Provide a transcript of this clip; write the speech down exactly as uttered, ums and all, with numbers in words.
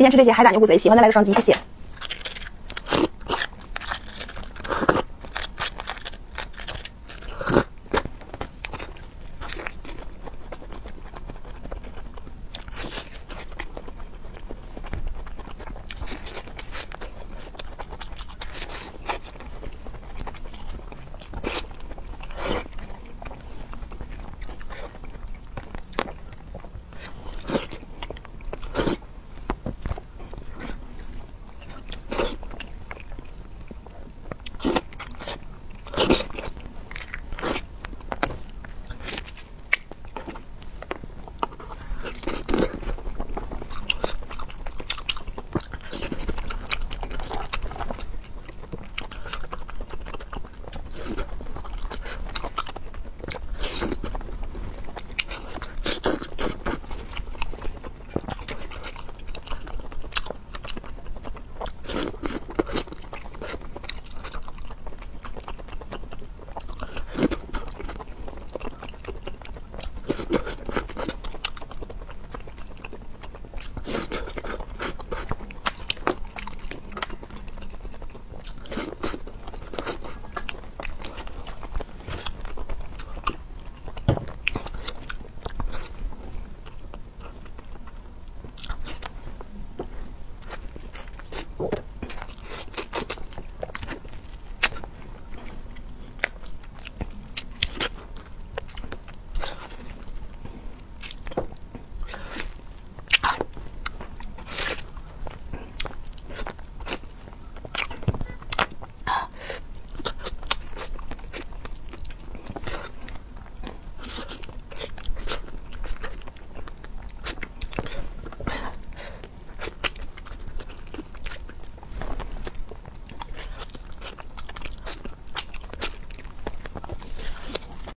今天吃这些海胆牛骨髓，喜欢再来个双击，谢谢。